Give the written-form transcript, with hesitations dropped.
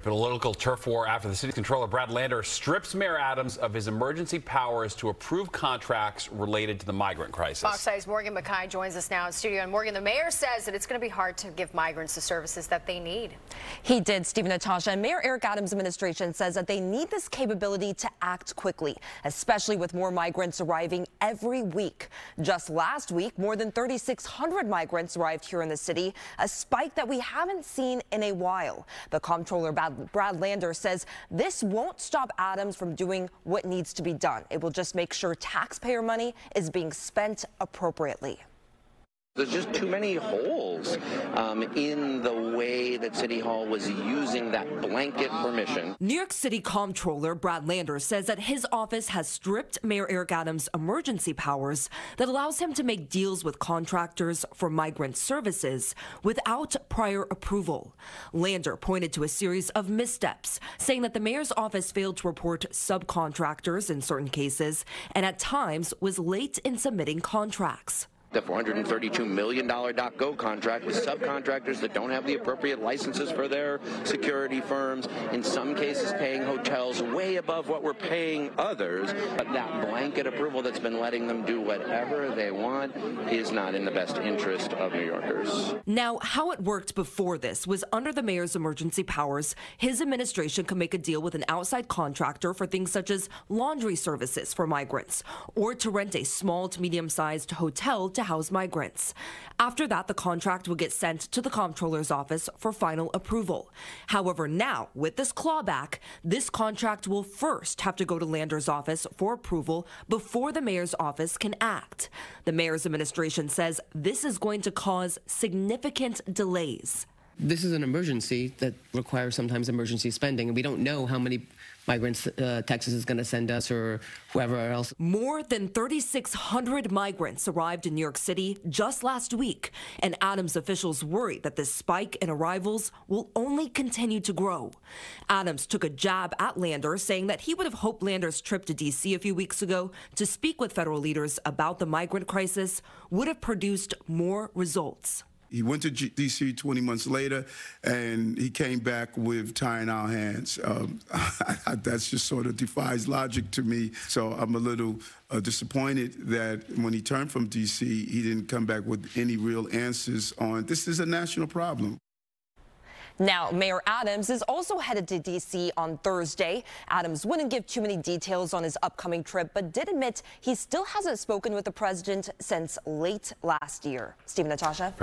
For the local turf war after the city controller Brad Lander strips Mayor Adams of his emergency powers to approve contracts related to the migrant crisis. Fox News' Morgan McKay joins us now in studio. And Morgan, the mayor says that it's going to be hard to give migrants the services that they need. He did, Steve and Natasha. And Mayor Eric Adams' administration says that they need this capability to act quickly, especially with more migrants arriving every week. Just last week, more than 3,600 migrants arrived here in the city, a spike that we haven't seen in a while. The comptroller Brad Lander says this won't stop Adams from doing what needs to be done. It will just make sure taxpayer money is being spent appropriately. There's just too many holes in the way that City Hall was using that blanket permission. New York City Comptroller Brad Lander says that his office has stripped Mayor Eric Adams' emergency powers that allows him to make deals with contractors for migrant services without prior approval. Lander pointed to a series of missteps, saying that the mayor's office failed to report subcontractors in certain cases and at times was late in submitting contracts. The $432 million DocGo contract with subcontractors that don't have the appropriate licenses for their security firms, in some cases paying hotels way above what we're paying others. But that blanket approval that's been letting them do whatever they want is not in the best interest of New Yorkers. Now, how it worked before this was under the mayor's emergency powers, his administration could make a deal with an outside contractor for things such as laundry services for migrants, or to rent a small to medium-sized hotel to house migrants. After that, the contract would get sent to the comptroller's office for final approval. However, now, with this clawback, this contract will first have to go to Lander's office for approval before the mayor's office can act. The mayor's administration says this is going to cause significant delays. This is an emergency that requires sometimes emergency spending, and we don't know how many migrants Texas is going to send us or whoever else. More than 3,600 migrants arrived in New York City just last week, and Adams officials worry that this spike in arrivals will only continue to grow. Adams took a jab at Lander, saying that he would have hoped Lander's trip to D.C. a few weeks ago to speak with federal leaders about the migrant crisis would have produced more results. He went to D.C. 20 months later, and he came back with tying our hands. That's just sort of defies logic to me. So I'm a little disappointed that when he turned from D.C., he didn't come back with any real answers on this is a national problem. Now, Mayor Adams is also headed to D.C. on Thursday. Adams wouldn't give too many details on his upcoming trip, but did admit he still hasn't spoken with the president since late last year. Steve and Natasha.